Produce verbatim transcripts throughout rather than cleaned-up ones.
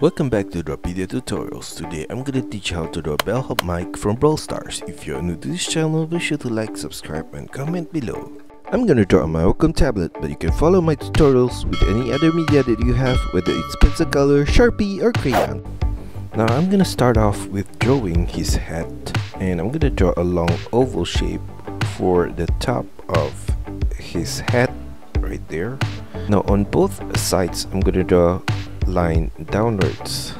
Welcome back to Drawpedia tutorials. Today I'm gonna teach how to draw Bellhop Mike from Brawl Stars. If you're new to this channel, be sure to like, subscribe and comment below. I'm gonna draw on my Wacom tablet, but you can follow my tutorials with any other media that you have, whether it's pencil color, Sharpie or crayon. Now I'm gonna start off with drawing his hat, and I'm gonna draw a long oval shape for the top of his hat right there. Now on both sides I'm gonna draw line downwards,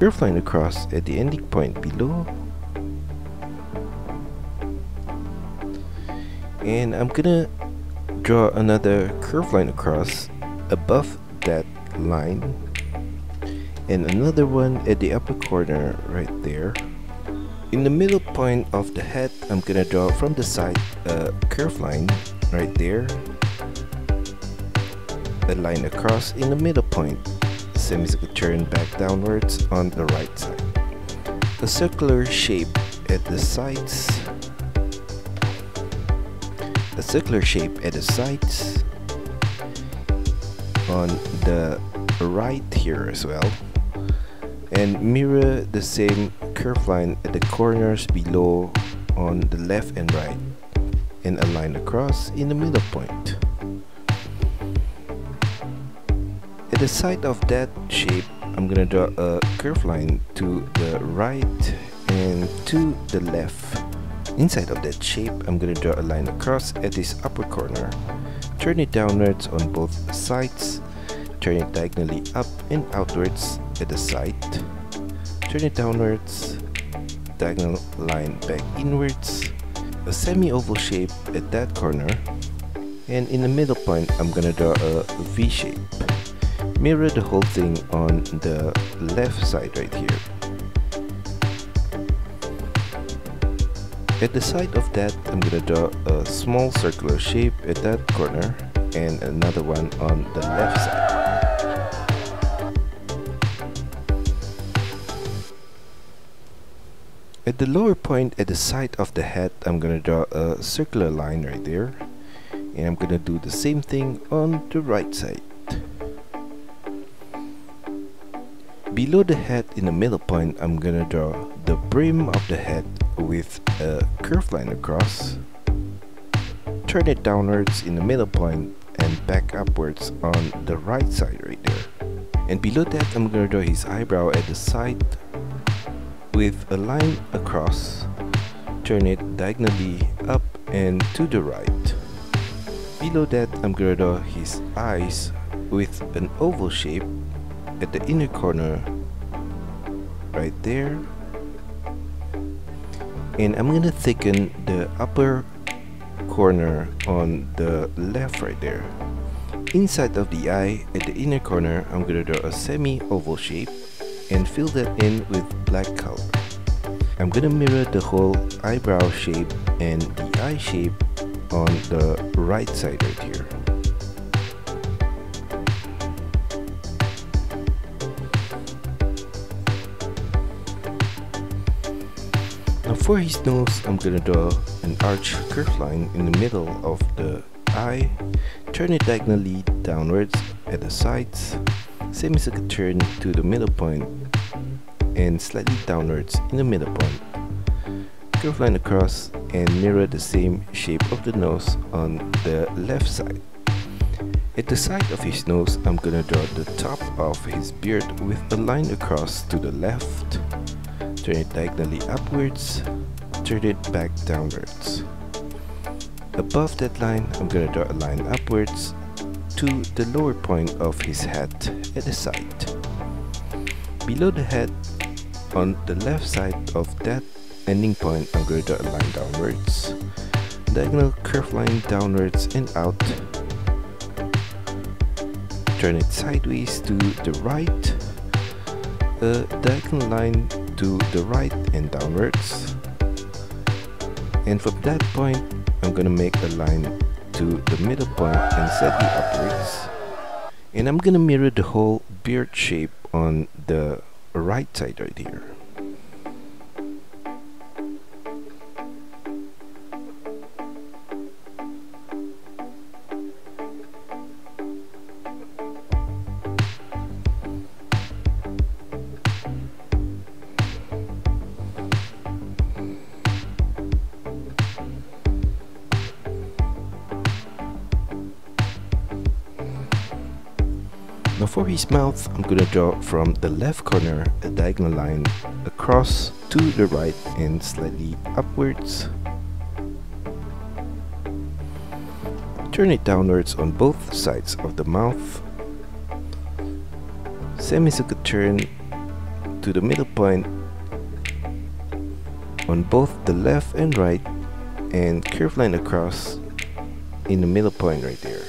curve line across at the ending point below, and I'm gonna draw another curve line across above that line and another one at the upper corner right there. In the middle point of the head I'm gonna draw from the side a curve line right there, a line across in the middle point, semicircle turn back downwards on the right side, a circular shape at the sides, a circular shape at the sides on the right here as well, and mirror the same curve line at the corners below on the left and right, and a line across in the middle point. At the side of that shape, I'm gonna draw a curve line to the right and to the left. Inside of that shape, I'm gonna draw a line across at this upper corner. Turn it downwards on both sides. Turn it diagonally up and outwards at the side. Turn it downwards. Diagonal line back inwards. A semi-oval shape at that corner. And in the middle point, I'm gonna draw a V shape. Mirror the whole thing on the left side right here. At the side of that, I'm gonna draw a small circular shape at that corner and another one on the left side. At the lower point at the side of the head, I'm gonna draw a circular line right there, and I'm gonna do the same thing on the right side. Below the head in the middle point, I'm gonna draw the brim of the head with a curve line across. Turn it downwards in the middle point and back upwards on the right side right there. And below that, I'm gonna draw his eyebrow at the side with a line across. Turn it diagonally up and to the right. Below that, I'm gonna draw his eyes with an oval shape at the inner corner right there, and I'm gonna thicken the upper corner on the left right there. Inside of the eye at the inner corner, I'm gonna draw a semi-oval shape and fill that in with black color. I'm gonna mirror the whole eyebrow shape and the eye shape on the right side right here. For his nose, I'm gonna draw an arch curve line in the middle of the eye. Turn it diagonally downwards at the sides, semicircle turn to the middle point, and slightly downwards in the middle point. Curve line across and mirror the same shape of the nose on the left side. At the side of his nose, I'm gonna draw the top of his beard with a line across to the left. Turn it diagonally upwards, turn it back downwards. Above that line, I'm gonna draw a line upwards to the lower point of his head at the side. Below the head, on the left side of that ending point, I'm gonna draw a line downwards, diagonal curve line downwards and out. Turn it sideways to the right, a diagonal line to the right and downwards, and from that point I'm gonna make a line to the middle point and slightly upwards, and I'm gonna mirror the whole beard shape on the right side right here. Now for his mouth, I'm gonna draw from the left corner a diagonal line across to the right and slightly upwards. Turn it downwards on both sides of the mouth. Semicircle turn to the middle point on both the left and right, and curve line across in the middle point right there.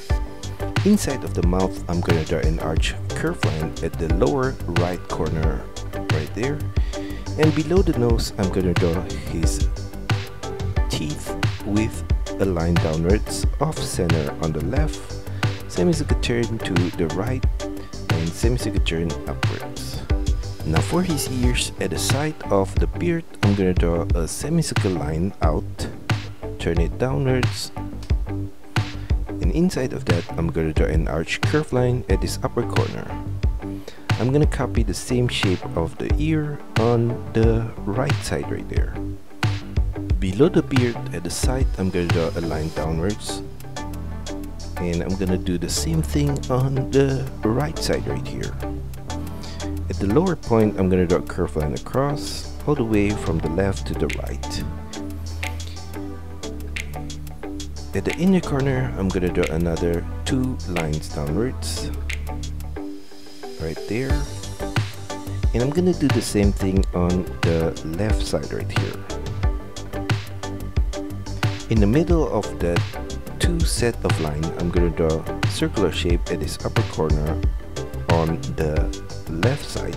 Inside of the mouth, I'm gonna draw an arch curve line at the lower right corner right there, and below the nose I'm gonna draw his teeth with a line downwards off center on the left, semicircle turn to the right, and semicircle turn upwards. Now for his ears, at the side of the beard, I'm gonna draw a semicircle line out, turn it downwards, and inside of that I'm gonna draw an arch curve line at this upper corner. I'm gonna copy the same shape of the ear on the right side right there. Below the beard, at the side, I'm gonna draw a line downwards, and I'm gonna do the same thing on the right side right here. At the lower point, I'm gonna draw a curve line across all the way from the left to the right. At the inner corner, I'm gonna draw another two lines downwards right there, and I'm gonna do the same thing on the left side right here. In the middle of that two set of lines, I'm going to draw a circular shape at this upper corner on the left side.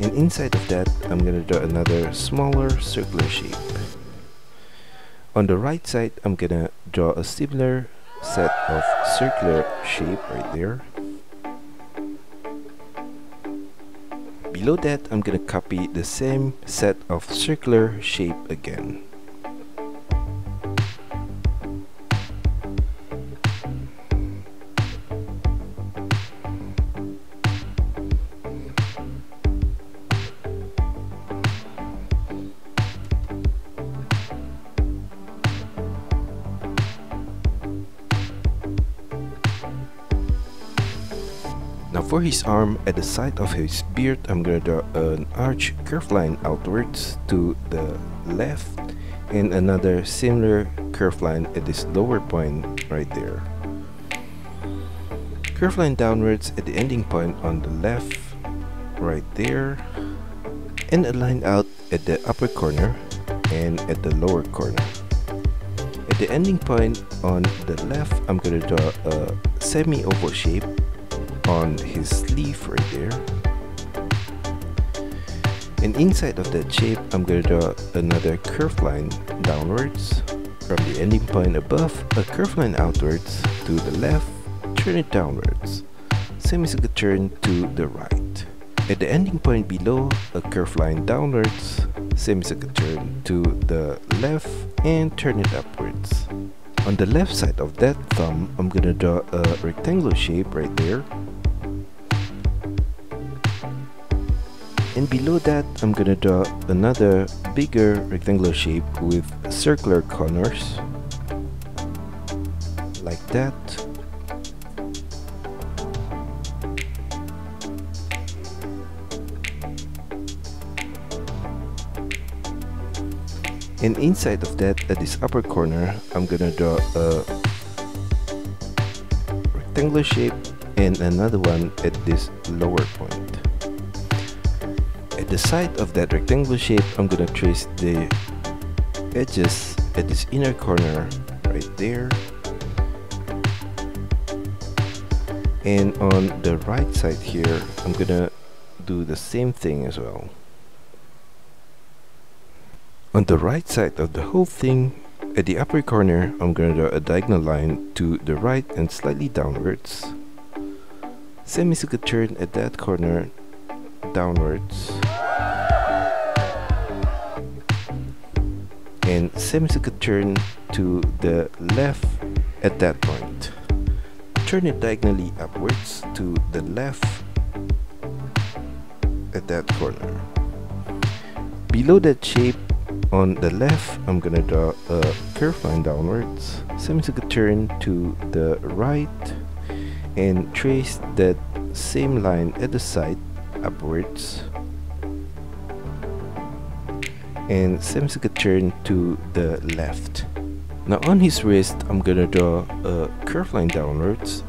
And inside of that, I'm going to draw another smaller circular shape. On the right side, I'm going to draw a similar set of circular shape right there. Below that, I'm going to copy the same set of circular shape again. Now for his arm, at the side of his beard, I'm gonna draw an arch curve line outwards to the left, and another similar curve line at this lower point right there. Curve line downwards at the ending point on the left right there, and a line out at the upper corner and at the lower corner. At the ending point on the left, I'm gonna draw a semi-oval shape on his sleeve right there, and inside of that shape I'm gonna draw another curve line downwards from the ending point above, a curve line outwards to the left, turn it downwards, semicircle turn to the right. At the ending point below, a curve line downwards, semicircle turn to the left, and turn it upwards. On the left side of that thumb, I'm gonna draw a rectangular shape right there. And below that, I'm gonna draw another bigger rectangular shape with circular corners, like that. And inside of that, at this upper corner, I'm gonna draw a rectangular shape and another one at this lower point. At the side of that rectangular shape, I'm gonna trace the edges at this inner corner right there. And on the right side here, I'm gonna do the same thing as well. On the right side of the whole thing, at the upper corner, I'm gonna draw a diagonal line to the right and slightly downwards. Semicircle turn at that corner downwards. And semicircle turn to the left at that point. Turn it diagonally upwards to the left at that corner. Below that shape, on the left, I'm gonna draw a curve line downwards, semicircle turn to the right, and trace that same line at the side upwards, and Samsuka turn to the left. Now on his wrist I'm gonna draw a curve line downwards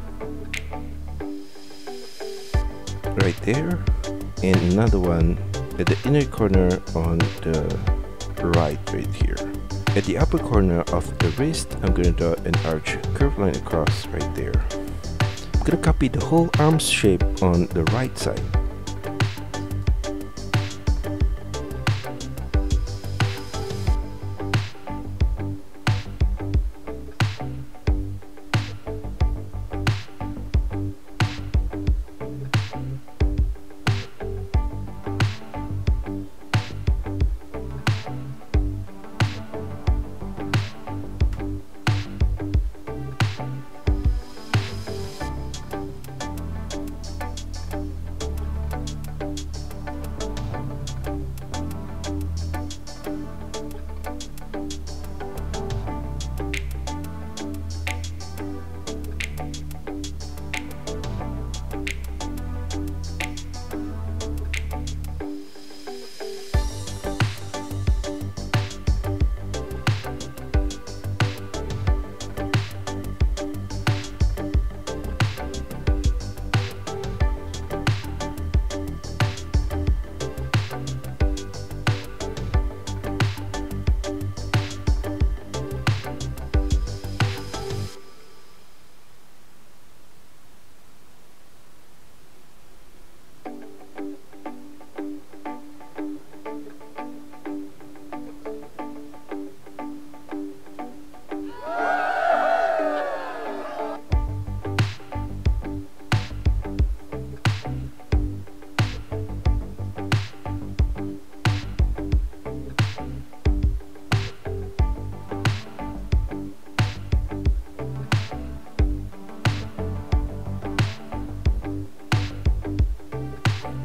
right there, and another one at the inner corner on the right right here. At the upper corner of the wrist I'm gonna draw an arch curve line across right there. I'm gonna copy the whole arm's shape on the right side.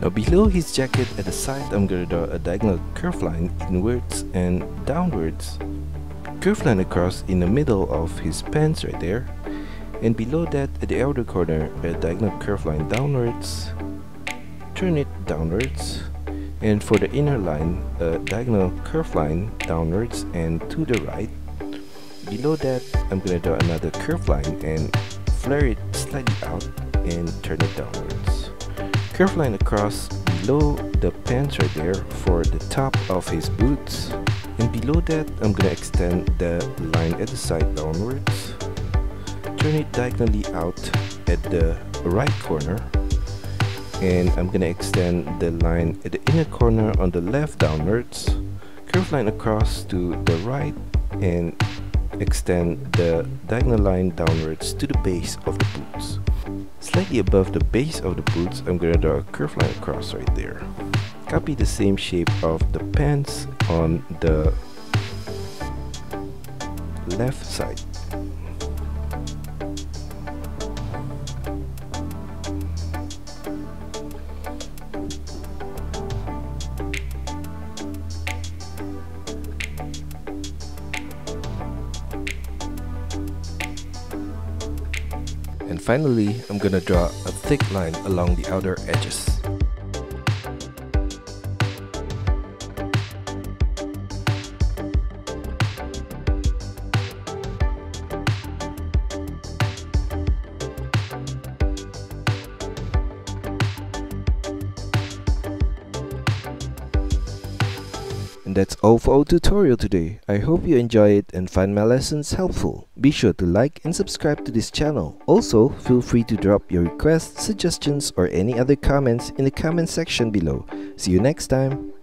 Now below his jacket at the side I'm gonna draw a diagonal curve line inwards and downwards, curve line across in the middle of his pants right there, and below that at the outer corner a diagonal curve line downwards, turn it downwards, and for the inner line a diagonal curve line downwards and to the right. Below that I'm gonna draw another curve line and flare it slightly out and turn it downwards. Curve line across below the pants right there for the top of his boots, and below that I'm gonna extend the line at the side downwards, turn it diagonally out at the right corner, and I'm gonna extend the line at the inner corner on the left downwards, curve line across to the right, and extend the diagonal line downwards to the base of the boots. Slightly above the base of the boots I'm gonna draw a curve line across right there. Copy the same shape of the pants on the left side. And finally, I'm gonna draw a thick line along the outer edges. And that's all for our tutorial today. I hope you enjoy it and find my lessons helpful. Be sure to like and subscribe to this channel. Also, feel free to drop your requests, suggestions, or any other comments in the comment section below. See you next time!